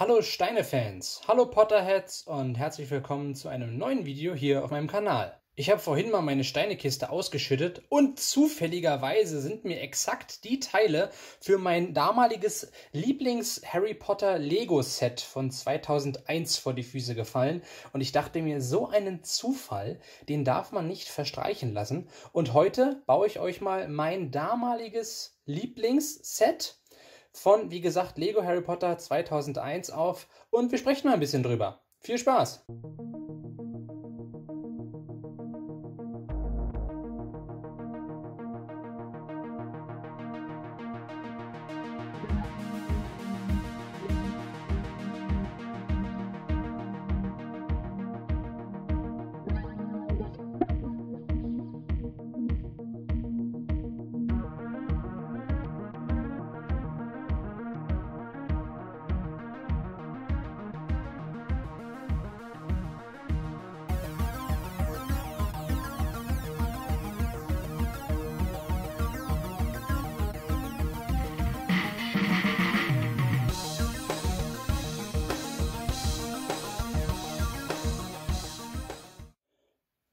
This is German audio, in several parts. Hallo Steine-Fans, hallo Potterheads und herzlich willkommen zu einem neuen Video hier auf meinem Kanal. Ich habe vorhin mal meine Steinekiste ausgeschüttet und zufälligerweise sind mir exakt die Teile für mein damaliges Lieblings-Harry Potter Lego-Set von 2001 vor die Füße gefallen und ich dachte mir, so einen Zufall, den darf man nicht verstreichen lassen. Und heute baue ich euch mal mein damaliges Lieblings-Set von, wie gesagt, Lego Harry Potter 2001 auf und wir sprechen mal ein bisschen drüber. Viel Spaß!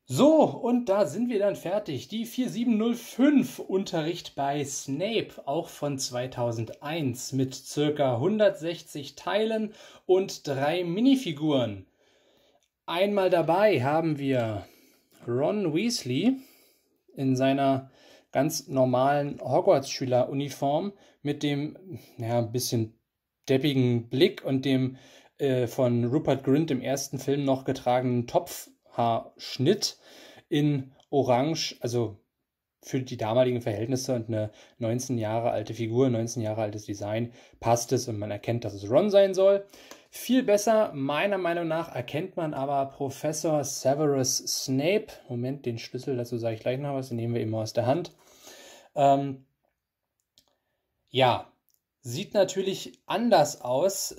So, und da sind wir dann fertig. Die 4705 Unterricht bei Snape, auch von 2001, mit ca. 160 Teilen und 3 Minifiguren. Einmal dabei haben wir Ron Weasley in seiner ganz normalen Hogwarts-Schüleruniform mit dem, ja, ein bisschen deppigen Blick und dem von Rupert Grint im ersten Film noch getragenen Topf. Haarschnitt in Orange, also für die damaligen Verhältnisse und eine 19 Jahre alte Figur, 19 Jahre altes Design, passt es und man erkennt, dass es Ron sein soll. Viel besser, meiner Meinung nach, erkennt man aber Professor Severus Snape. Moment, den Schlüssel, dazu sage ich gleich noch was, den nehmen wir eben aus der Hand. Ja, sieht natürlich anders aus,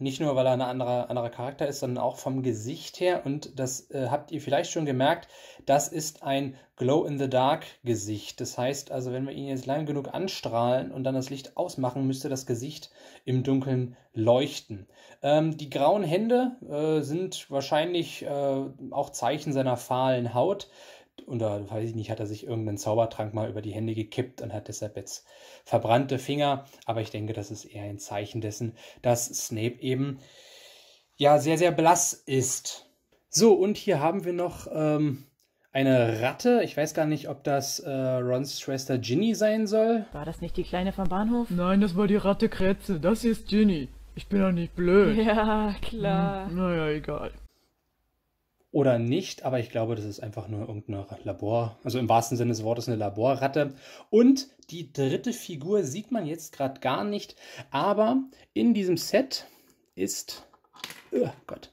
nicht nur, weil er ein anderer Charakter ist, sondern auch vom Gesicht her. Und das habt ihr vielleicht schon gemerkt, das ist ein Glow-in-the-Dark-Gesicht. Das heißt also, wenn wir ihn jetzt lang genug anstrahlen und dann das Licht ausmachen, müsste das Gesicht im Dunkeln leuchten. Die grauen Hände sind wahrscheinlich auch Zeichen seiner fahlen Haut. Oder, weiß ich nicht, hat er sich irgendeinen Zaubertrank mal über die Hände gekippt und hat deshalb jetzt verbrannte Finger. Aber ich denke, das ist eher ein Zeichen dessen, dass Snape eben, ja, sehr, sehr blass ist. So, und hier haben wir noch eine Ratte. Ich weiß gar nicht, ob das Rons Schwester Ginny sein soll. War das nicht die Kleine vom Bahnhof? Nein, das war die Ratte Krätze. Das hier ist Ginny. Ich bin doch nicht blöd. Ja, klar. Naja, egal. Oder nicht, aber ich glaube, das ist einfach nur irgendeine Labor, also im wahrsten Sinne des Wortes eine Laborratte. Und die dritte Figur sieht man jetzt gerade gar nicht, aber in diesem Set ist, oh Gott,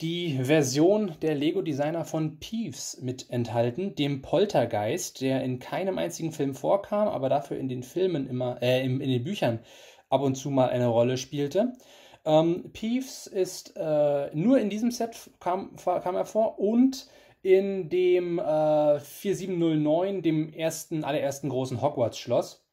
die Version der Lego-Designer von Peeves mit enthalten, dem Poltergeist, der in keinem einzigen Film vorkam, aber dafür in den Filmen immer, in den Büchern ab und zu mal eine Rolle spielte. Peeves ist nur in diesem Set kam er vor und in dem 4709, dem allerersten großen Hogwarts-Schloss.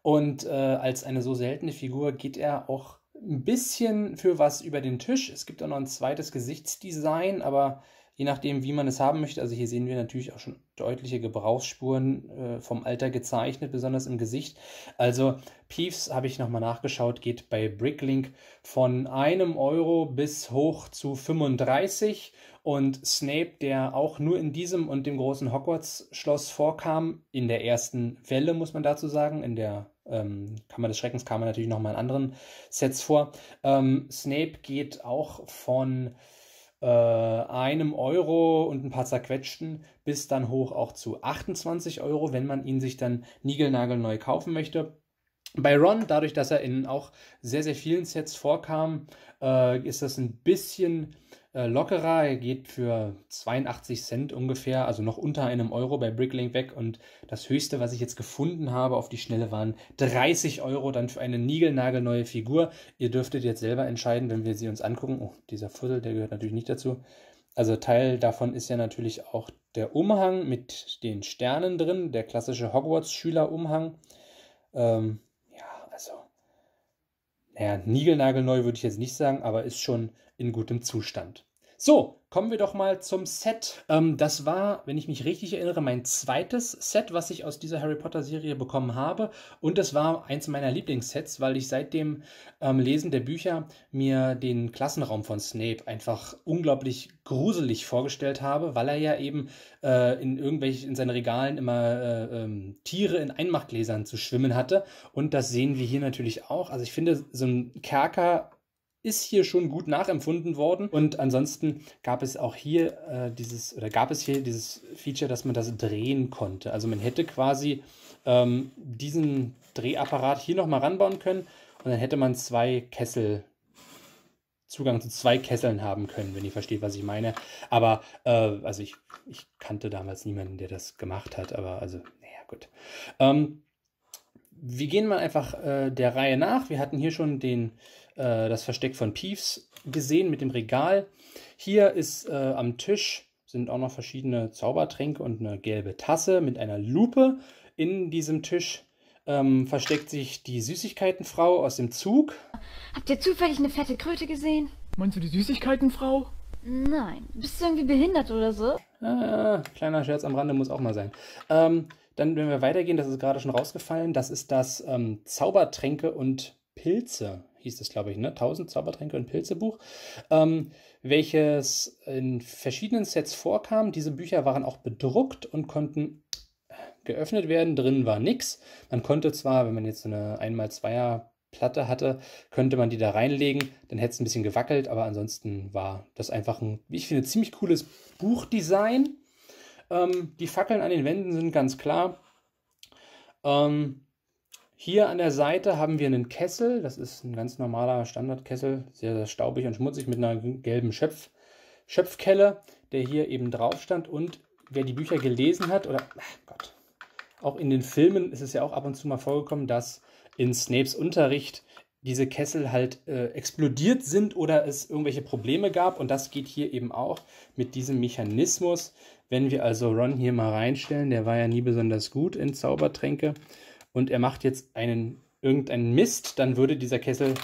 Und als eine so seltene Figur geht er auch ein bisschen für was über den Tisch. Es gibt auch noch ein zweites Gesichtsdesign, aber je nachdem, wie man es haben möchte. Also hier sehen wir natürlich auch schon deutliche Gebrauchsspuren vom Alter gezeichnet, besonders im Gesicht. Also Peeves, habe ich nochmal nachgeschaut, geht bei Bricklink von 1 € bis hoch zu 35. Und Snape, der auch nur in diesem und dem großen Hogwarts-Schloss vorkam, in der ersten Welle, muss man dazu sagen, in der Kammer des Schreckens kam er natürlich nochmal in anderen Sets vor. Snape geht auch von 1 € und ein paar zerquetschten bis dann hoch auch zu 28 €, wenn man ihn sich dann niegelnagelneu kaufen möchte. Bei Ron, dadurch, dass er in auch sehr, sehr vielen Sets vorkam, ist das ein bisschen lockerer. Er geht für 82 Cent ungefähr, also noch unter 1 € bei Bricklink weg. Und das Höchste, was ich jetzt gefunden habe auf die Schnelle, waren 30 € dann für eine niegelnagelneue Figur. Ihr dürftet jetzt selber entscheiden, wenn wir sie uns angucken. Oh, dieser Fussel, der gehört natürlich nicht dazu. Also Teil davon ist ja natürlich auch der Umhang mit den Sternen drin, der klassische Hogwarts-Schüler-Umhang. Also, Naja, niegelnagelneu würde ich jetzt nicht sagen, aber ist schon in gutem Zustand. So, kommen wir doch mal zum Set. Das war, wenn ich mich richtig erinnere, mein zweites Set, was ich aus dieser Harry Potter Serie bekommen habe. Und das war eins meiner Lieblingssets, weil ich seit dem Lesen der Bücher mir den Klassenraum von Snape einfach unglaublich gruselig vorgestellt habe, weil er ja eben in seinen Regalen immer Tiere in Einmachgläsern zu schwimmen hatte. Und das sehen wir hier natürlich auch. Also ich finde, so ein Kerker ist hier schon gut nachempfunden worden. Und ansonsten gab es auch hier dieses Feature, dass man das drehen konnte. Also man hätte quasi diesen Drehapparat hier nochmal ranbauen können und dann hätte man Zugang zu zwei Kesseln haben können, wenn ihr versteht, was ich meine. Aber also ich kannte damals niemanden, der das gemacht hat, aber also, naja, gut. Wir gehen mal einfach der Reihe nach. Wir hatten hier schon das Versteck von Peeves gesehen mit dem Regal. Hier ist am Tisch sind auch noch verschiedene Zaubertränke und eine gelbe Tasse mit einer Lupe. In diesem Tisch versteckt sich die Süßigkeitenfrau aus dem Zug. Habt ihr zufällig eine fette Kröte gesehen? Meinst du die Süßigkeitenfrau? Nein. Bist du irgendwie behindert oder so? Kleiner Scherz am Rande muss auch mal sein. Dann, wenn wir weitergehen, das ist gerade schon rausgefallen, das ist das Zaubertränke und Pilze, hieß das, glaube ich, ne? 1000 Zaubertränke und Pilze Buch, welches in verschiedenen Sets vorkam. Diese Bücher waren auch bedruckt und konnten geöffnet werden. Drin war nichts. Man konnte zwar, wenn man jetzt so eine 1×2er-Platte hatte, könnte man die da reinlegen, dann hätte es ein bisschen gewackelt, aber ansonsten war das einfach ein, wie ich finde, ziemlich cooles Buchdesign. Die Fackeln an den Wänden sind ganz klar. Hier an der Seite haben wir einen Kessel. Das ist ein ganz normaler Standardkessel. Sehr, sehr staubig und schmutzig mit einer gelben Schöpfkelle, der hier eben drauf stand. Und wer die Bücher gelesen hat, oder auch in den Filmen ist es ja auch ab und zu mal vorgekommen, dass in Snapes Unterricht diese Kessel halt explodiert sind oder es irgendwelche Probleme gab. Und das geht hier eben auch mit diesem Mechanismus. Wenn wir also Ron hier mal reinstellen, der war ja nie besonders gut in Zaubertränke, und er macht jetzt irgendeinen Mist, dann würde dieser Kessel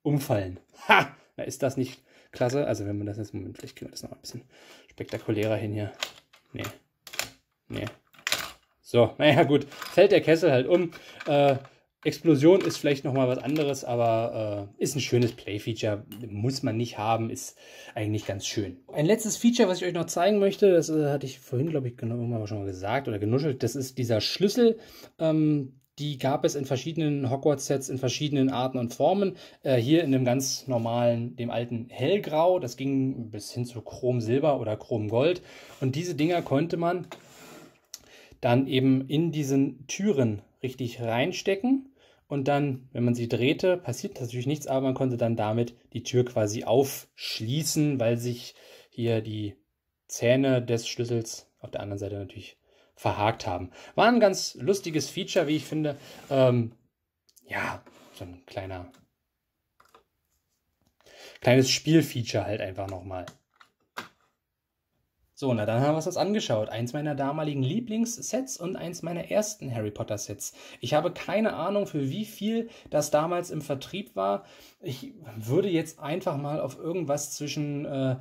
umfallen. Ha! Na, ist das nicht klasse? Also wenn man das jetzt, Moment, vielleicht kriegen wir das noch ein bisschen spektakulärer hin hier. Nee. Nee. So, naja gut, fällt der Kessel halt um. Explosion ist vielleicht nochmal was anderes, aber ist ein schönes Play-Feature, muss man nicht haben, ist eigentlich ganz schön. Ein letztes Feature, was ich euch noch zeigen möchte, das hatte ich vorhin, glaube ich, irgendwann schon mal gesagt oder genuschelt, das ist dieser Schlüssel. Die gab es in verschiedenen Hogwarts-Sets, in verschiedenen Arten und Formen. Hier in dem ganz normalen, dem alten Hellgrau, das ging bis hin zu Chrom-Silber oder Chrom-Gold. Und diese Dinger konnte man dann eben in diesen Türen richtig reinstecken. Und dann, wenn man sie drehte, passiert natürlich nichts, aber man konnte dann damit die Tür quasi aufschließen, weil sich hier die Zähne des Schlüssels auf der anderen Seite natürlich verhakt haben. War ein ganz lustiges Feature, wie ich finde. Ja, so ein kleines Spielfeature halt einfach nochmal. So, na dann haben wir uns das angeschaut. Eins meiner damaligen Lieblingssets und eins meiner ersten Harry Potter Sets. Ich habe keine Ahnung, für wie viel das damals im Vertrieb war. Ich würde jetzt einfach mal auf irgendwas zwischen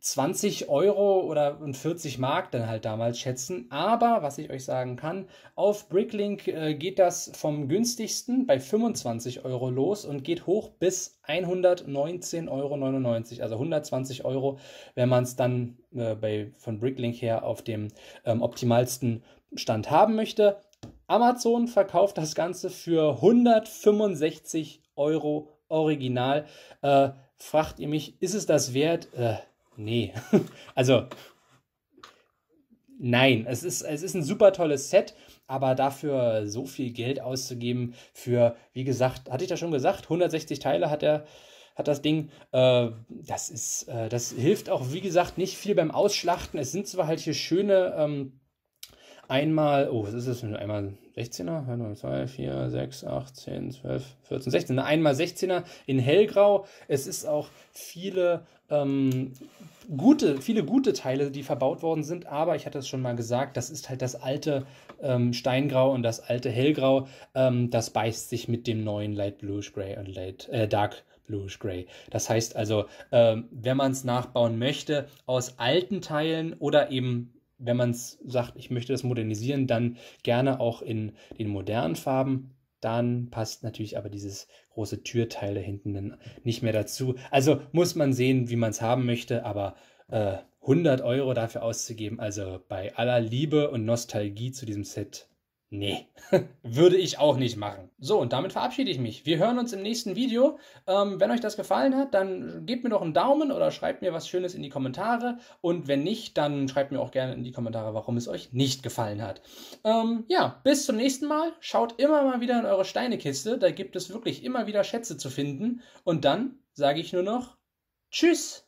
20 € und 40 Mark dann halt damals schätzen. Aber, was ich euch sagen kann, auf Bricklink geht das vom günstigsten bei 25 € los und geht hoch bis 119,99 €, also 120 €, wenn man es dann von Bricklink her auf dem optimalsten Stand haben möchte. Amazon verkauft das Ganze für 165 € original. Fragt ihr mich, ist es das wert? Nee. Also, nein. Es ist ein super tolles Set, aber dafür so viel Geld auszugeben für, wie gesagt, hatte ich da schon gesagt, 160 Teile hat das Ding, das hilft auch, wie gesagt, nicht viel beim Ausschlachten. Es sind zwar halt hier schöne, was ist das denn? Einmal 16er, 2, 4, 6, 8, 10, 12, 14, 16. Einmal 16er in Hellgrau. Es ist auch viele viele gute Teile, die verbaut worden sind, aber ich hatte es schon mal gesagt, das ist halt das alte Steingrau und das alte Hellgrau, das beißt sich mit dem neuen Light Bluish Grey und Dark Bluish Grey. Das heißt also, wenn man es nachbauen möchte, aus alten Teilen oder eben, wenn man es sagt, ich möchte das modernisieren, dann gerne auch in den modernen Farben. Dann passt natürlich aber dieses große Türteil da hinten dann nicht mehr dazu. Also muss man sehen, wie man es haben möchte, aber 100 € dafür auszugeben, also bei aller Liebe und Nostalgie zu diesem Set, nee, würde ich auch nicht machen. So, und damit verabschiede ich mich. Wir hören uns im nächsten Video. Wenn euch das gefallen hat, dann gebt mir doch einen Daumen oder schreibt mir was Schönes in die Kommentare. Und wenn nicht, dann schreibt mir auch gerne in die Kommentare, warum es euch nicht gefallen hat. Ja, bis zum nächsten Mal. Schaut immer mal wieder in eure Steinekiste. Da gibt es wirklich immer wieder Schätze zu finden. Und dann sage ich nur noch Tschüss!